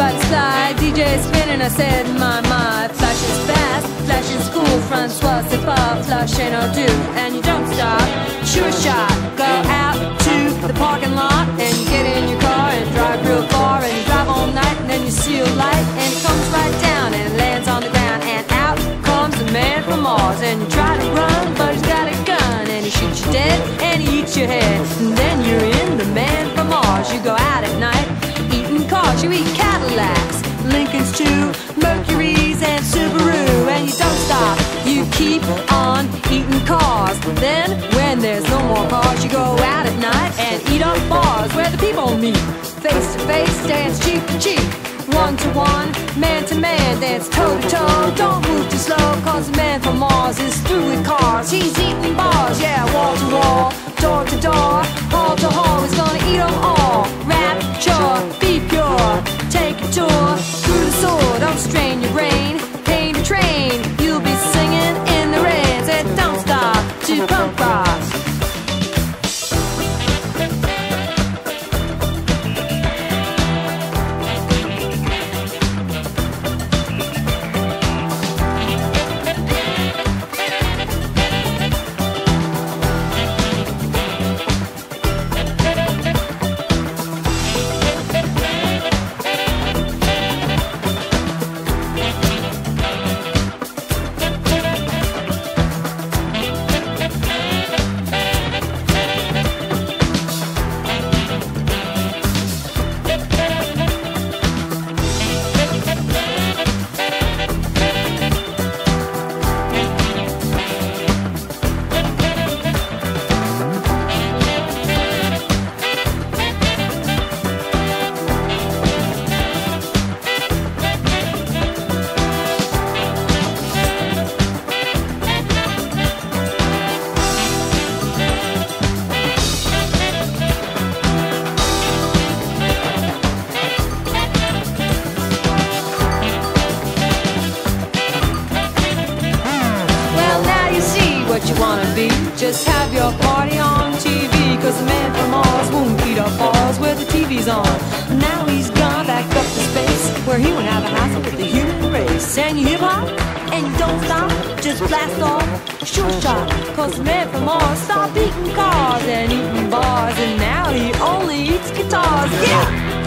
by the slide, DJ spinning, I said my flash is fast, flash is cool, Francois, c'est pas flash ain't no do, and you don't stop, sure shot, go out to the parking lot, and you get in your car and drive real far, and you drive all night, and then you see a light, and it comes right down and it lands on the ground, and out comes a man from Mars, and you try to run, but he's got a gun, and he shoots you dead, and he eats your head, and then you're in the man from Mars, you go out at night, eating cars, you eat Cadillacs, Lincolns too, Mercury's and Subaru, and you don't stop, you keep on eating cars. Then when there's no more cars, you go out at night and eat up bars where the people meet, face to face, dance cheek to cheek, one to one, man to man, dance toe to toe, don't move too slow, cause the man from Mars is through with cars, he's eating bars, yeah, wall to wall, door to door, hall to hall, he's gonna eat them all, rapture, be pure, take a tour, through the soil, don't strain your brain, paint a train, you'll be singing in the rain, said don't stop to punk rock. You wanna be, just have your party on TV, cause the man from Mars won't feed up bars where the TV's on. Now he's gone back up to space where he won't have a hassle with the human race. And you hip hop, and you don't stop, just blast off, sure shot, cause the man from Mars stopped eating cars and eating bars, and now he only eats guitars, yeah!